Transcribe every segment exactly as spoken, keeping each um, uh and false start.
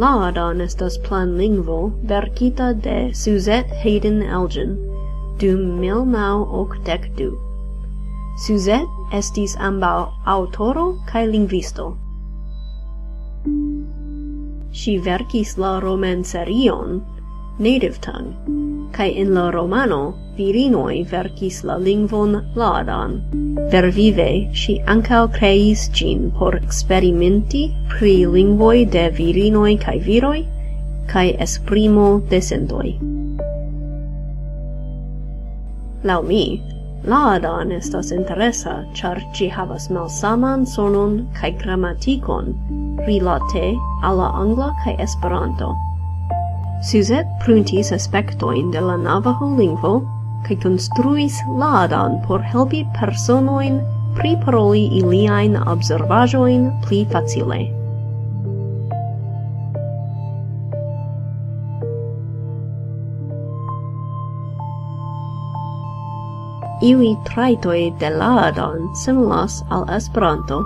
Láadan estas planlingvo verkita de Suzette Hayden Elgin, dum mil naŭ okdek du. Suzette estis ambaŭ aŭtoro kaj lingvisto. Ŝi verkis la romanserion Native Tongue, kaj en la romano virinoj verkis la lingvon Láadan. Vervive ŝi ankaŭ kreis ĝin por eksperimenti pri lingvoj de virinoj kaj viroj kaj esprimo de sentoj. Laŭ mi, Láadan estas interesa, ĉar ĝi havas malsaman sonon kaj gramatikon rilate al la angla kaj Esperanto. Suzette pruntis aspektojn de la Navajo lingvo kaj konstruis Láadan por helpi personojn priparoli iliajn observaĵojn pli facile. Iuj trajtoj de Láadan similas al Esperanto.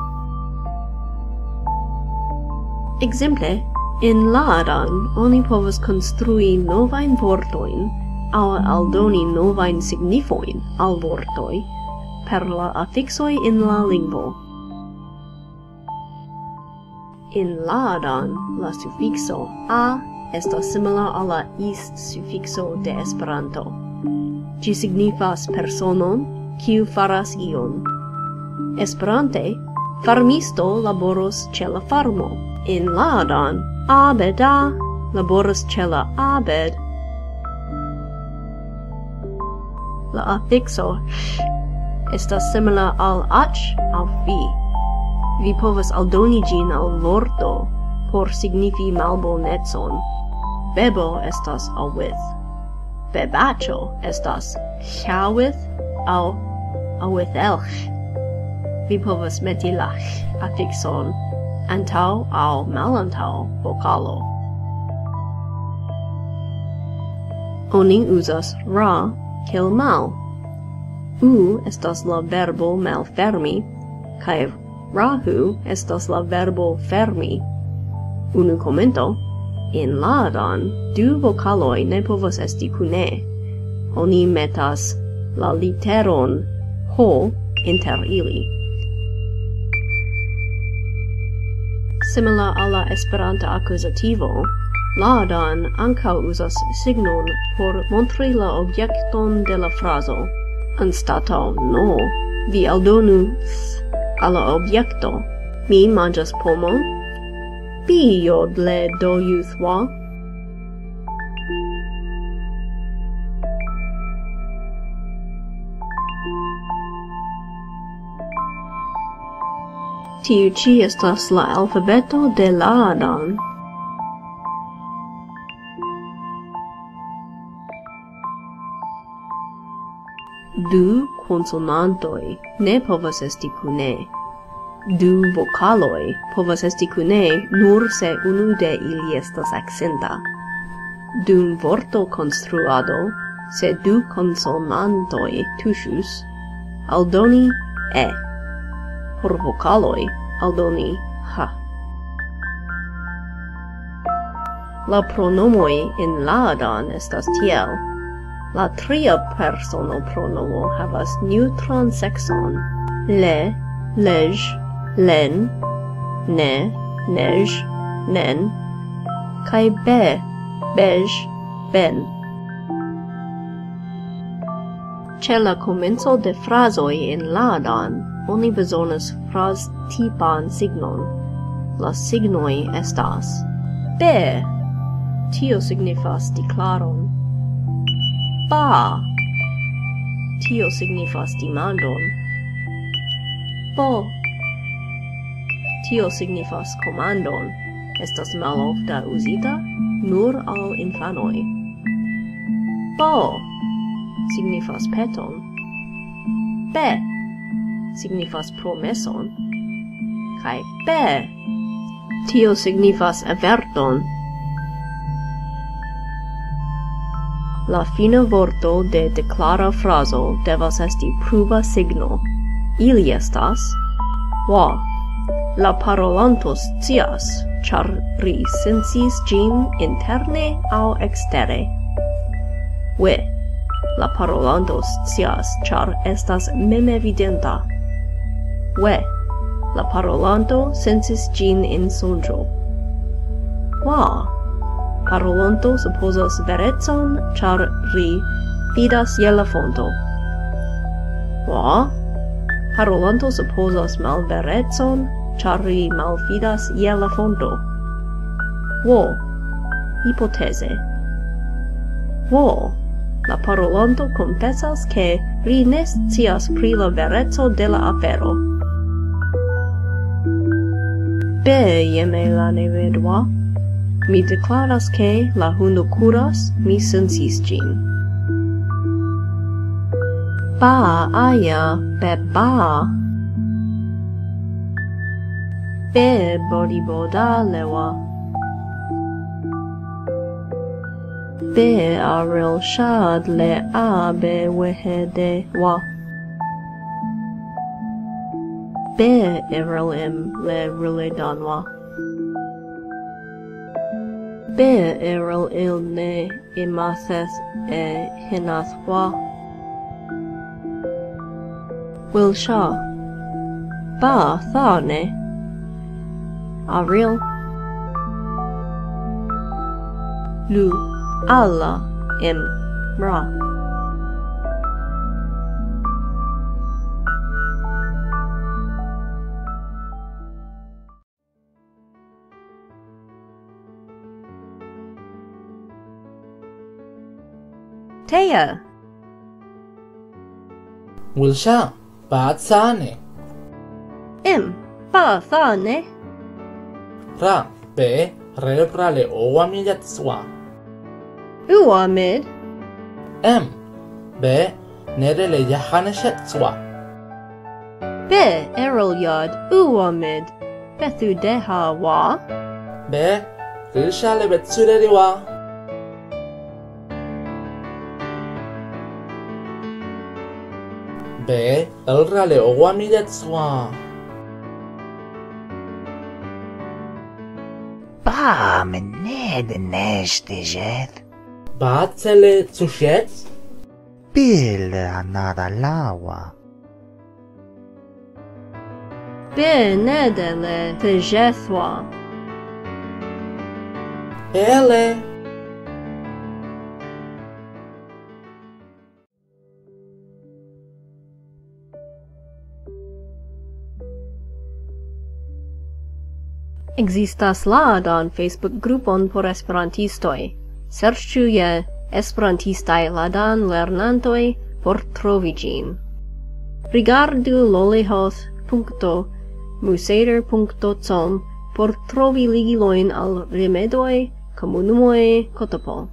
Ekzemple, en Láadan oni povas konstrui novajn vortojn aŭ aldoni novajn signifojn al vortoj per la afiksoj en la lingvo. En Láadan la sufikso a estas simila al la is-sufikso de Esperanto. Ĝi signifas personon, kiu faras ion. Esperante, farmisto laboros ĉe la farmo. En Láadan, abeda laboros ĉe la abed. La afikso estas simila al aĉ aŭ vi. Vi povas aldoni ĝin al vorto por signifi malbonecon. Bebo estas awith. Bebacho estas chawith aŭ awithelch. Vi povas meti la afikson antaŭ aŭ malantaŭ vokalo. Oni uzas ra kiel mal. U estas la verbo malfermi, kaj rahu estas la verbo fermi. Unu komento. En Láadan, du vokaloj ne povas esti kune. Oni metas la literon ho inter ili. Simila al la Esperanta akuzativo, Láadan ankaŭ uzas signon por montri la objekton de la frazo. Anstataŭ no, vi aldonu s al la objekto. Mi manĝas pomon. Biodle do yuthwa. Tiu ĉi estas la alfabeto de Láadan. Du konsonantoj ne povas esti kune. Du vokaloj povas esti kune nur se unu de ili estas akcenta. Dum vorto konstruado, se du konsonantoj tuŝus, aldoni e. Por vokaloj, aldoni ha. La pronomoj en Láadan estas tiel. La tria persono pronomo havas neŭtran sekson. Le, lej, len, ne, nej, nen, kaj be, bej, ben. Ĉe la komenco de frazoj en Láadan, oni bezonas fraz-tipan signon. La signoj estas be, tio signifas deklaron. Ba, tio signifas demandon. Bo, tio signifas komandon. Estas malofta uzita nur al infanoj. Bo signifas peton. Be signifas promeson. Kaj be, tio signifas averton. La fina vorto de deklara frazo devas esti pruva signo. Ili estas wa. La parolanto scias, ĉar ri sensis ĝin interne aŭ ekstere. We, la parolanto scias, ĉar estas memevidenta. We, la parolanto sensis ĝin en sonĝo. Wa, parolanto supozas verecon, ĉar ri vidas je la fonto. Wa, parolanto supposas malverecon, ĉar ri malfidas je la fonto. Wo, hipoteze. Wo, la parolanto confesas ke ri ne scias pri la vereco de la afero. Be jeme la nevedua. Mi deklaras ke la hundo kuras, mi sensis ĝin. Ba aya be ba. Be bodiboda lewa. Be aril shad le a be wehede wa. Be erilim le riledanwa. Be eril il ne imases e hinathwa. Wilsha Ba Thane Aril Lu Allah Im Ra Teya Wilsha Ba Thane Im Ba Thane Ra Be Re Prale Owamid Yatswa Uamid Em Be Nerele Yahaneshatswa Be Erol Yad Uamid Bethu Deha Wa Be Rishale Betsuriwa Be el rale owami detswa. Ba mened nestejet. Ba tele tsuchet. Bil anada lawa. Be nedele tejetwa. Ele. Existas Láadan Facebook grupon por esperantistoj. Serĉu je esperantistaj Láadan lernantoj por trovi ĝin. Rigardu lollyhealth punto moosader punto com por trovi ligilojn al rimedoj, komunumoj, kotopo.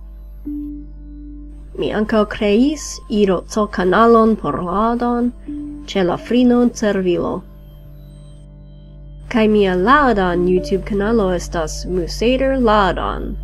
Mi ankaŭ kreis iroco-kanalon por Láadan ĉe la frinon-servilo. Kaj mia Láadan YouTube kanalo estas Moosader Láadan.